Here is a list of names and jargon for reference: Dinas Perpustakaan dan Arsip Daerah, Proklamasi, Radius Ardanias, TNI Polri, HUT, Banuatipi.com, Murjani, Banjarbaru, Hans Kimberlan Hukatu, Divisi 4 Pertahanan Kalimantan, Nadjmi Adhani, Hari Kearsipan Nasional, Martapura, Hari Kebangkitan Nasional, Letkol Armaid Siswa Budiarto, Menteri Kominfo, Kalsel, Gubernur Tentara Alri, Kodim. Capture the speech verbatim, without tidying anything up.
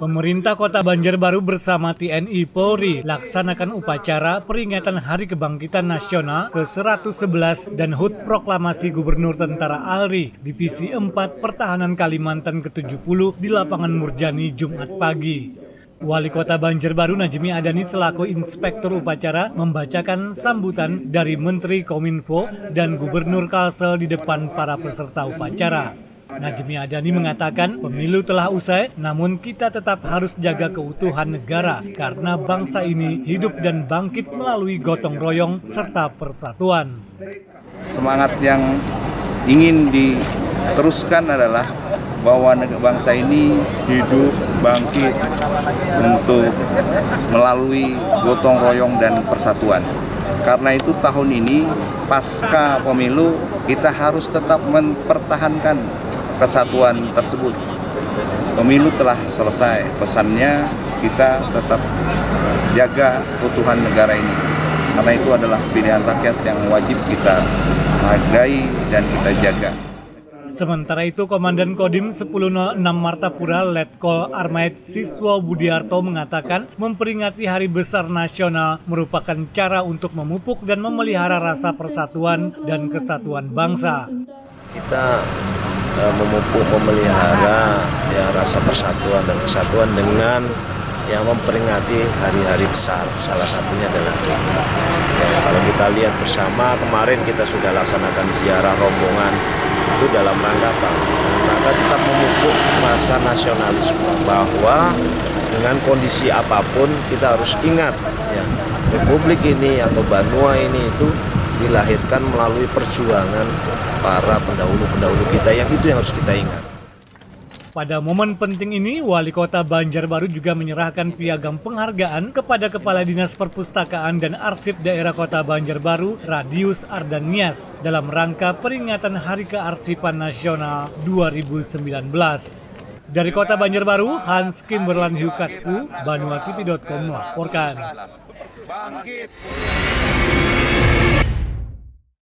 Pemerintah Kota Banjarbaru bersama T N I Polri laksanakan upacara peringatan Hari Kebangkitan Nasional ke seratus sebelas dan H U T Proklamasi Gubernur Tentara Alri Divisi empat Pertahanan Kalimantan ke tujuh puluh di lapangan Murjani Jumat pagi. Wali Kota Banjarbaru Nadjmi Adhani selaku Inspektur Upacara membacakan sambutan dari Menteri Kominfo dan Gubernur Kalsel di depan para peserta upacara. Nadjmi Adhani mengatakan pemilu telah usai, namun kita tetap harus jaga keutuhan negara karena bangsa ini hidup dan bangkit melalui gotong royong serta persatuan. Semangat yang ingin diteruskan adalah bahwa bangsa ini hidup, bangkit untuk melalui gotong royong dan persatuan. Karena itu tahun ini pasca pemilu kita harus tetap mempertahankan kesatuan tersebut. Pemilu telah selesai, pesannya kita tetap jaga keutuhan negara ini. Karena itu adalah pilihan rakyat yang wajib kita hargai dan kita jaga. Sementara itu, Komandan Kodim sepuluh nol enam Martapura Letkol Armaid Siswa Budiarto mengatakan memperingati Hari Besar Nasional merupakan cara untuk memupuk dan memelihara rasa persatuan dan kesatuan bangsa. Kita e, memupuk, memelihara ya, rasa persatuan dan kesatuan dengan yang memperingati hari-hari besar, salah satunya adalah hari ini. Ya, kalau kita lihat bersama, kemarin kita sudah laksanakan ziarah rombongan itu dalam rangka apa? Rangka kita memupuk masa nasionalisme bahwa dengan kondisi apapun kita harus ingat ya, Republik ini atau Banua ini itu dilahirkan melalui perjuangan para pendahulu-pendahulu kita, yang itu yang harus kita ingat. Pada momen penting ini, Wali Kota Banjarbaru juga menyerahkan piagam penghargaan kepada Kepala Dinas Perpustakaan dan Arsip Daerah Kota Banjarbaru, Radius Ardanias, dalam rangka peringatan Hari Kearsipan Nasional dua ribu sembilan belas. Dari Kota Banjarbaru, Hans Kimberlan Hukatu, Banuatipi titik com melaporkan.